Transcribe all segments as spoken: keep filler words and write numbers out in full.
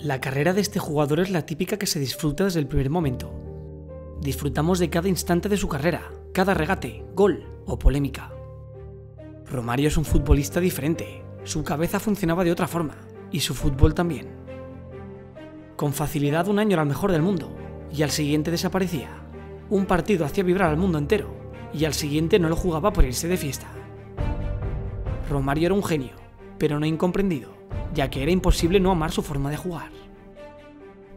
La carrera de este jugador es la típica que se disfruta desde el primer momento. Disfrutamos de cada instante de su carrera, cada regate, gol o polémica. Romário es un futbolista diferente, su cabeza funcionaba de otra forma, y su fútbol también. Con facilidad un año era el mejor del mundo, y al siguiente desaparecía. Un partido hacía vibrar al mundo entero, y al siguiente no lo jugaba por irse de fiesta. Romário era un genio, pero no incomprendido, ya que era imposible no amar su forma de jugar.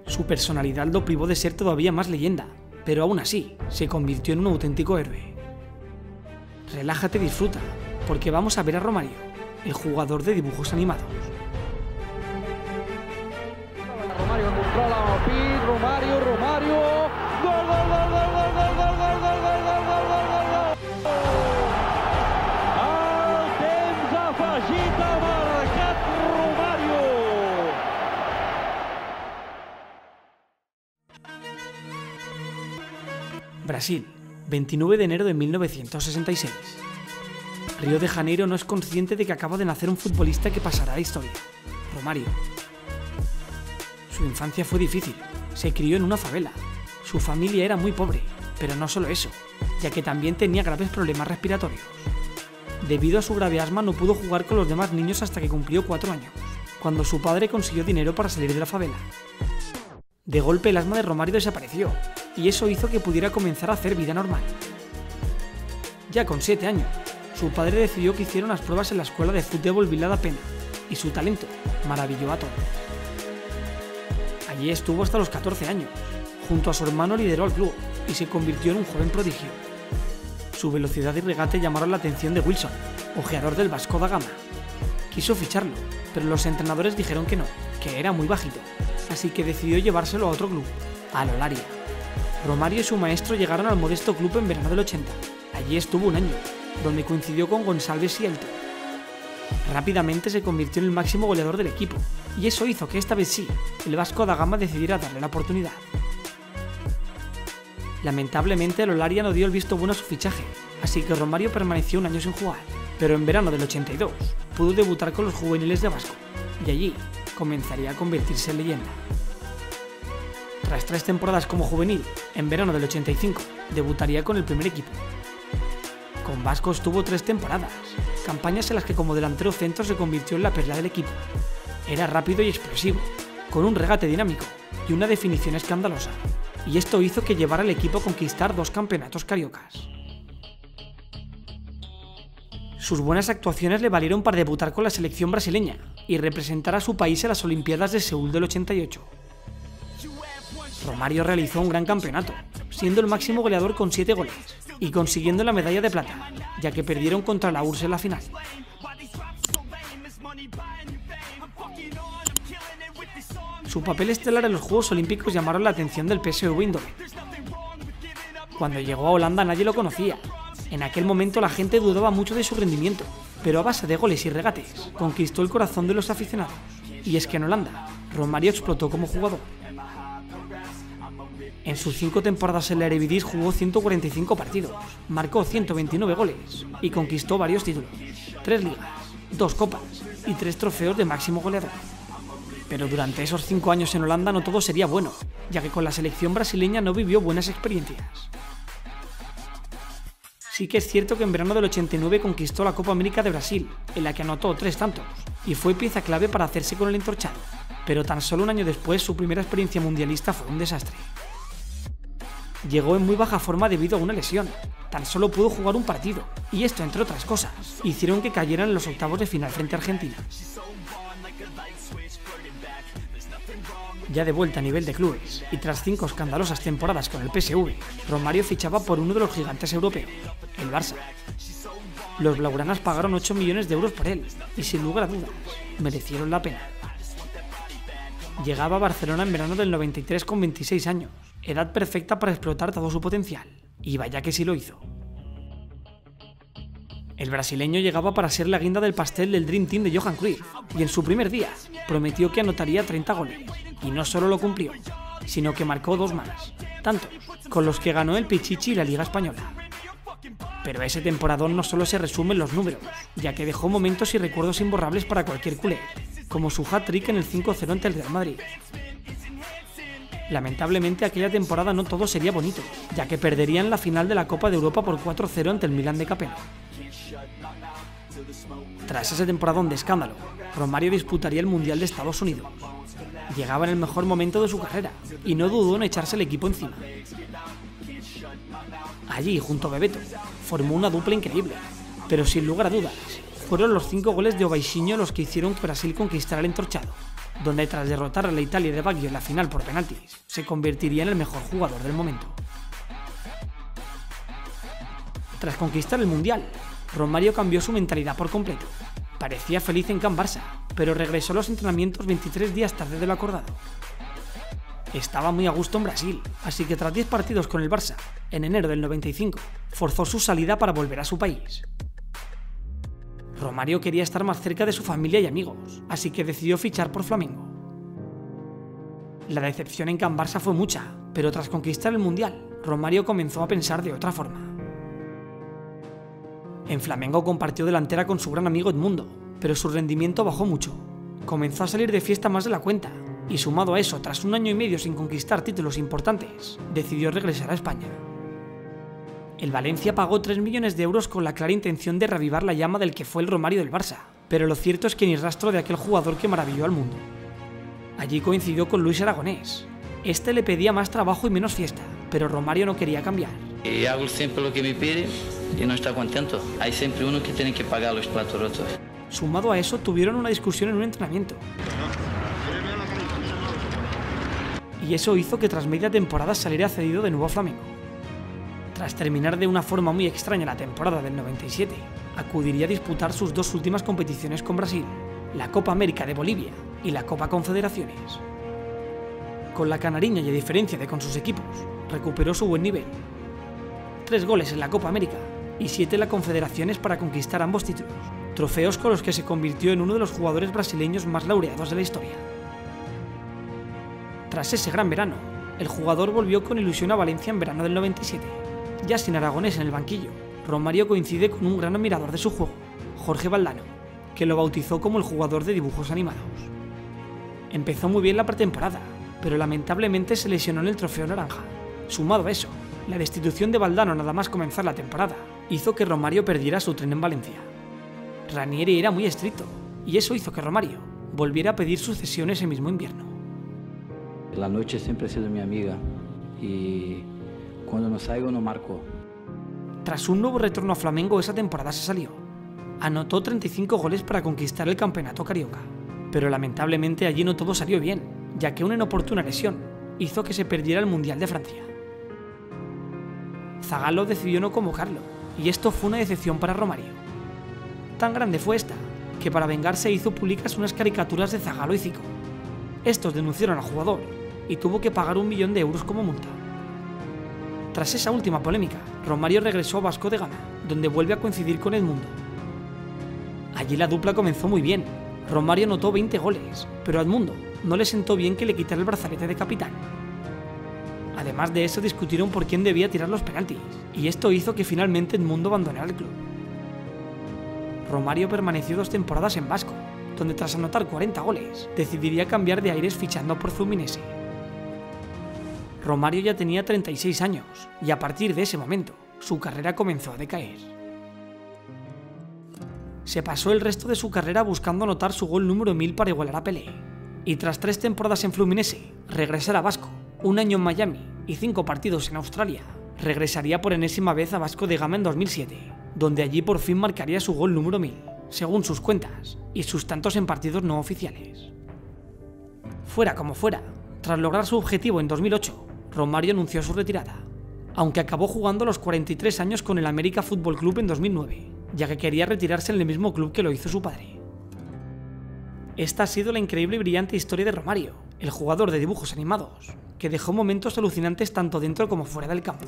Su personalidad lo privó de ser todavía más leyenda, pero aún así se convirtió en un auténtico héroe. Relájate y disfruta, porque vamos a ver a Romário, el jugador de dibujos animados. Romário controla a Opi, Romário, Romário. ¡Gol, gol, gol, gol, gol, gol, gol, gol, gol, gol, gol, gol, gol, gol, gol! El temps afegit ha marcat Romário. Brasil, veintinueve de enero de mil novecientos sesenta y seis. Río de Janeiro no es consciente de que acaba de nacer un futbolista que pasará a la historia, Romário. Su infancia fue difícil, se crió en una favela, su familia era muy pobre, pero no solo eso, ya que también tenía graves problemas respiratorios. Debido a su grave asma no pudo jugar con los demás niños hasta que cumplió cuatro años, cuando su padre consiguió dinero para salir de la favela. De golpe el asma de Romário desapareció, y eso hizo que pudiera comenzar a hacer vida normal. Ya con siete años, su padre decidió que hiciera unas pruebas en la escuela de fútbol Vilada Pena, y su talento maravilló a todos. Allí estuvo hasta los catorce años, junto a su hermano lideró al club y se convirtió en un joven prodigio. Su velocidad y regate llamaron la atención de Wilson, ojeador del Vasco da Gama. Quiso ficharlo, pero los entrenadores dijeron que no, que era muy bajito, así que decidió llevárselo a otro club, al Olaria. Romário y su maestro llegaron al modesto club en verano del ochenta, allí estuvo un año, donde coincidió con González y Elton. Rápidamente se convirtió en el máximo goleador del equipo, y eso hizo que esta vez sí, el Vasco da Gama decidiera darle la oportunidad. Lamentablemente el Olaria no dio el visto bueno a su fichaje, así que Romário permaneció un año sin jugar, pero en verano del ochenta y dos pudo debutar con los juveniles de Vasco, y allí comenzaría a convertirse en leyenda. Tras tres temporadas como juvenil, en verano del ochenta y cinco debutaría con el primer equipo. Con Vasco estuvo tres temporadas, campañas en las que como delantero centro se convirtió en la perla del equipo. Era rápido y explosivo, con un regate dinámico y una definición escandalosa, y esto hizo que llevara al equipo a conquistar dos campeonatos cariocas. Sus buenas actuaciones le valieron para debutar con la selección brasileña y representar a su país en las Olimpiadas de Seúl del ochenta y ocho. Romário realizó un gran campeonato, siendo el máximo goleador con siete goles y consiguiendo la medalla de plata, ya que perdieron contra la U R S S en la final. Su papel estelar en los Juegos Olímpicos llamaron la atención del P S V Eindhoven. Cuando llegó a Holanda nadie lo conocía, en aquel momento la gente dudaba mucho de su rendimiento, pero a base de goles y regates conquistó el corazón de los aficionados, y es que en Holanda Romário explotó como jugador. En sus cinco temporadas en la Eredivisie jugó ciento cuarenta y cinco partidos, marcó ciento veintinueve goles y conquistó varios títulos, tres ligas, dos copas y tres trofeos de máximo goleador. Pero durante esos cinco años en Holanda no todo sería bueno, ya que con la selección brasileña no vivió buenas experiencias. Sí que es cierto que en verano del ochenta y nueve conquistó la Copa América de Brasil, en la que anotó tres tantos y fue pieza clave para hacerse con el entorchado, pero tan solo un año después su primera experiencia mundialista fue un desastre. Llegó en muy baja forma debido a una lesión, tan solo pudo jugar un partido, y esto, entre otras cosas, hicieron que cayeran en los octavos de final frente a Argentina. Ya de vuelta a nivel de clubes, y tras cinco escandalosas temporadas con el P S V, Romário fichaba por uno de los gigantes europeos, el Barça. Los blaugranas pagaron ocho millones de euros por él, y sin lugar a dudas, merecieron la pena. Llegaba a Barcelona en verano del noventa y tres con veintiséis años, edad perfecta para explotar todo su potencial, y vaya que sí lo hizo. El brasileño llegaba para ser la guinda del pastel del Dream Team de Johan Cruyff, y en su primer día prometió que anotaría treinta goles, y no solo lo cumplió, sino que marcó dos más, tantos con los que ganó el Pichichi y la Liga Española. Pero ese temporadón no solo se resume en los números, ya que dejó momentos y recuerdos imborrables para cualquier culé, como su hat-trick en el cinco cero ante el Real Madrid. Lamentablemente aquella temporada no todo sería bonito, ya que perderían la final de la Copa de Europa por cuatro cero ante el Milan de Capello. Tras esa temporada de escándalo, Romário disputaría el Mundial de Estados Unidos. Llegaba en el mejor momento de su carrera, y no dudó en echarse el equipo encima. Allí, junto a Bebeto, formó una dupla increíble, pero sin lugar a dudas, fueron los cinco goles de Ovaixinho los que hicieron que Brasil conquistara el entorchado, donde tras derrotar a la Italia de Baggio en la final por penaltis, se convertiría en el mejor jugador del momento. Tras conquistar el Mundial, Romário cambió su mentalidad por completo. Parecía feliz en Camp Barça, pero regresó a los entrenamientos veintitrés días tarde de lo acordado. Estaba muy a gusto en Brasil, así que tras diez partidos con el Barça, en enero del noventa y cinco, forzó su salida para volver a su país. Romário quería estar más cerca de su familia y amigos, así que decidió fichar por Flamengo. La decepción en Camp Barça fue mucha, pero tras conquistar el Mundial, Romário comenzó a pensar de otra forma. En Flamengo compartió delantera con su gran amigo Edmundo, pero su rendimiento bajó mucho. Comenzó a salir de fiesta más de la cuenta, y sumado a eso, tras un año y medio sin conquistar títulos importantes, decidió regresar a España. El Valencia pagó tres millones de euros con la clara intención de reavivar la llama del que fue el Romário del Barça, pero lo cierto es que ni rastro de aquel jugador que maravilló al mundo. Allí coincidió con Luis Aragonés. Este le pedía más trabajo y menos fiesta, pero Romário no quería cambiar. Y hago siempre lo que me pide. Y no está contento. Hay siempre uno que tiene que pagar los platos rotos. Sumado a eso, tuvieron una discusión en un entrenamiento. Y eso hizo que tras media temporada saliera cedido de nuevo a Flamengo. Tras terminar de una forma muy extraña la temporada del noventa y siete, acudiría a disputar sus dos últimas competiciones con Brasil, la Copa América de Bolivia y la Copa Confederaciones. Con la canarinha y a diferencia de con sus equipos, recuperó su buen nivel. Tres goles en la Copa América y siete en la Confederaciones para conquistar ambos títulos, trofeos con los que se convirtió en uno de los jugadores brasileños más laureados de la historia. Tras ese gran verano, el jugador volvió con ilusión a Valencia en verano del noventa y siete. Ya sin Aragonés en el banquillo, Romário coincide con un gran admirador de su juego, Jorge Valdano, que lo bautizó como el jugador de dibujos animados. Empezó muy bien la pretemporada, pero lamentablemente se lesionó en el trofeo naranja. Sumado a eso, la destitución de Valdano nada más comenzar la temporada hizo que Romário perdiera su tren en Valencia. Ranieri era muy estricto, y eso hizo que Romário volviera a pedir su cesión ese mismo invierno. La noche siempre ha sido mi amiga, y cuando no salgo no marco. Tras un nuevo retorno a Flamengo esa temporada se salió. Anotó treinta y cinco goles para conquistar el campeonato carioca, pero lamentablemente allí no todo salió bien, ya que una inoportuna lesión hizo que se perdiera el Mundial de Francia. Zagallo decidió no convocarlo, y esto fue una decepción para Romário. Tan grande fue esta, que para vengarse hizo públicas unas caricaturas de Zagallo y Zico. Estos denunciaron al jugador, y tuvo que pagar un millón de euros como multa. Tras esa última polémica, Romário regresó a Vasco da Gama, donde vuelve a coincidir con Edmundo. Allí la dupla comenzó muy bien, Romário anotó veinte goles, pero a Edmundo no le sentó bien que le quitara el brazalete de capitán. Además de eso discutieron por quién debía tirar los penaltis, y esto hizo que finalmente Edmundo abandonara el club. Romário permaneció dos temporadas en Vasco, donde tras anotar cuarenta goles, decidiría cambiar de aires fichando por Fluminense. Romário ya tenía treinta y seis años, y a partir de ese momento, su carrera comenzó a decaer. Se pasó el resto de su carrera buscando anotar su gol número mil para igualar a Pelé, y tras tres temporadas en Fluminense, regresar a Vasco, un año en Miami y cinco partidos en Australia, regresaría por enésima vez a Vasco da Gama en dos mil siete, donde allí por fin marcaría su gol número mil, según sus cuentas, y sus tantos en partidos no oficiales. Fuera como fuera, tras lograr su objetivo en dos mil ocho, Romário anunció su retirada, aunque acabó jugando a los cuarenta y tres años con el América Fútbol Club en dos mil nueve, ya que quería retirarse en el mismo club que lo hizo su padre. Esta ha sido la increíble y brillante historia de Romário, el jugador de dibujos animados, que dejó momentos alucinantes tanto dentro como fuera del campo.